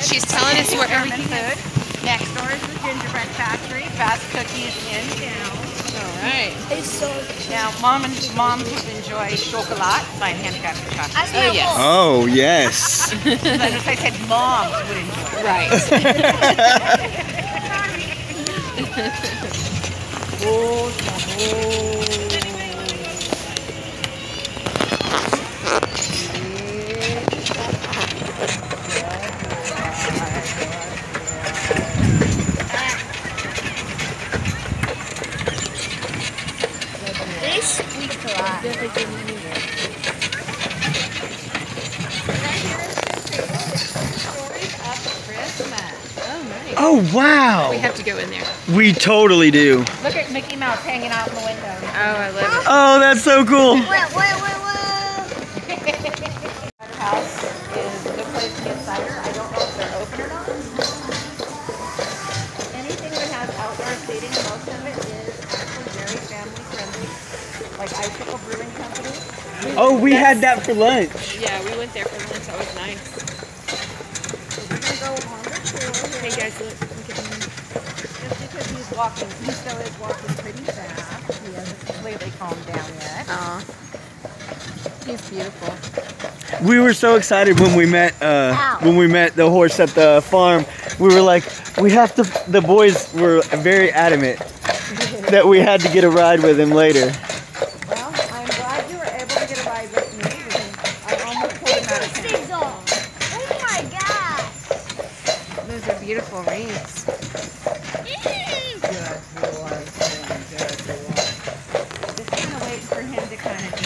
She's telling us where everything is. Next door is the gingerbread factory, fast cookies in town. All right. It's so good. Now, moms would enjoy chocolate, by handcrafted chocolate. Oh yes. Oh yes. But as I said, moms would enjoy. Right. Oh. Oh wow! We have to go in there. We totally do. Look at Mickey Mouse hanging out in the window. Oh, I love it. Oh, that's so cool. Our house is the place to get cider. I don't know if they're open or not. Anything that has outdoor seating, most of it is actually very family friendly. Like Icicle Brewing Company. Oh, we had that for lunch. Yeah, we went there for lunch. That was nice. Hey guys, look, look at him. Just because he's walking, he still is walking pretty fast. He hasn't completely calmed down yet. Aw. He's beautiful. We were so excited when we met the horse at the farm. We were like, we have to, the boys were very adamant that we had to get a ride with him later. Well, I'm glad you were able to get a ride with me because I almost pulled him out of town. Beautiful rings. Just kind of wait for him to kind of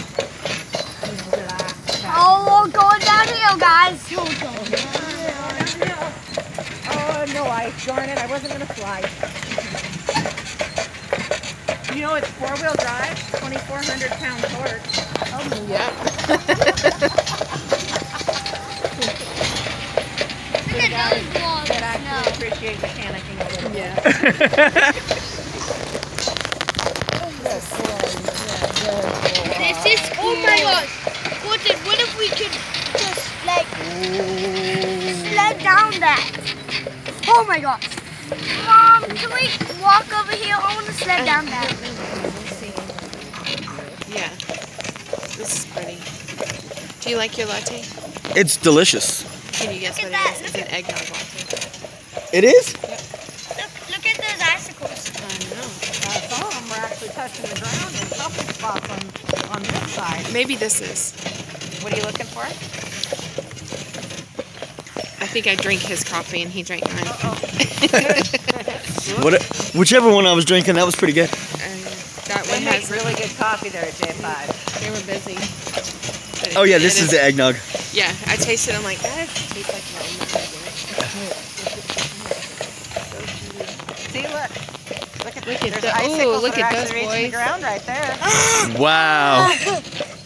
relax. Oh, we're going downhill, guys. We're going downhill. Oh, no, darn it, I wasn't going to fly. You know, it's four-wheel drive, 2,400-pound torque. Oh, yeah. Look at those. Appreciate mechanicking a little bit. Yeah. This is cool. Oh my gosh. Colton, what if we could just like sled down that? Oh my gosh. Mom, can we walk over here? I want to sled down that. Yeah. This is pretty. Do you like your latte? It's delicious. Can you guess what it is? It's an eggnog latte. It is? Yep. Look at those icicles. I know. I saw them were actually touching the ground in a couple spots on this side. Maybe this is. What are you looking for? I think I drank his coffee and he drank mine. Whichever one I was drinking, that was pretty good. That one has really good coffee there at J5. They were busy. Oh yeah, this is the eggnog. Yeah, I tasted it. I'm like, that tastes like Look at those boys. The ground right there. Wow. I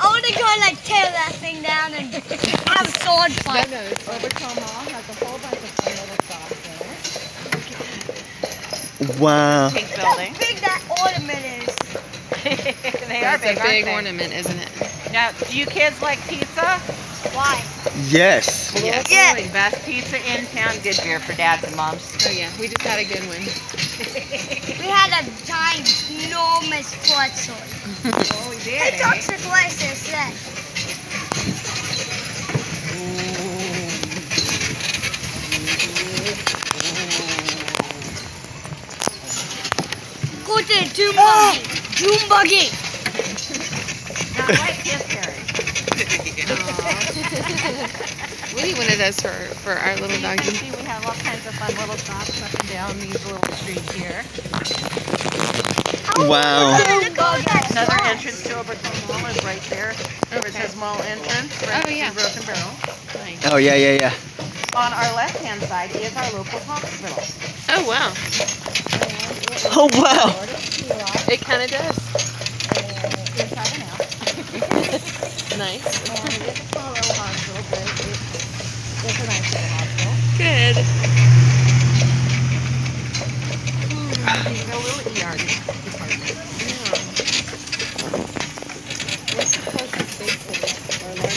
want to go and like tear that thing down and have sword fight. Overton Mall has a whole bunch of fun little shops there. Wow. Pink building. Look how big that ornament is. That's a big ornament, isn't it? Now, do you kids like pizza? Why? Yes. Yes. Best pizza in town. Good beer for dads and moms. Oh yeah, we just had a good one. We had a giant, enormous pretzel. Oh, we did. Hey, talk to the glasses then. Go to Doom Buggy. Doom Buggy. Not like yesterday. We need one of those for our little doggy. You can see we have all kinds of fun little shops up and down these little streets here. Wow. Another entrance to Overton Mall is right there. It says mall entrance. Oh, yeah. Broken Barrel. Nice. Oh, yeah, yeah, yeah. On our left-hand side is our local hospital. Oh, wow. Oh, wow. It kind of does. Inside and out. Nice. It's a small little hospital, but it's a nice little hospital. Good. There's no little ER department. Yeah. What's the closest state to that? Or like,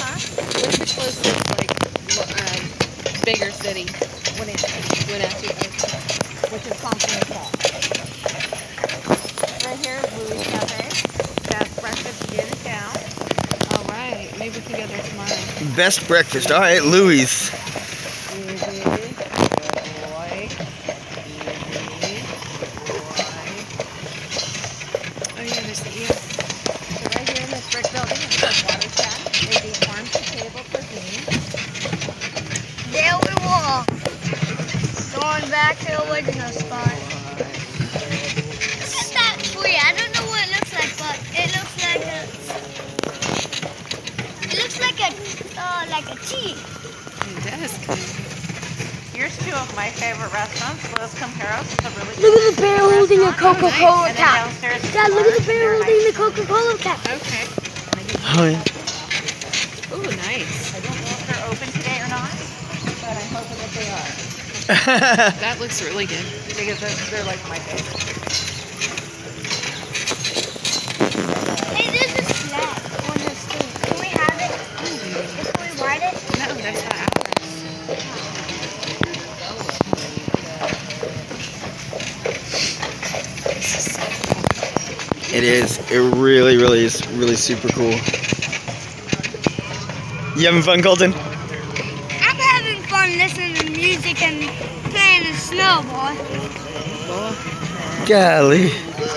huh? What's the closest, like, bigger city when it went out to Overton, which is Compton's Mall. Right here is Louie's Cafe. Best breakfast in town. Alright, maybe we can go there tomorrow. Best breakfast. Alright, Louie's. Back to the original spot. Look at that tree. I don't know what it looks like, but it looks like a... It looks like a tea. It does. Here's two of my favorite restaurants, Los Camperos. Really look at the bear holding a Coca-Cola cap. Dad, look at the bear holding the Coca-Cola cap. Okay. Hi. Ooh, nice. I don't know if they're open today or not, but I'm hoping that they are. That looks really good. Because they're like my favorite. Hey, this is flat on this thing. Can we have it? Can we ride it? No, that's not ours. It is. It really, really is really super cool. You having fun, Colton? Listening to music and playing a snowball. Golly.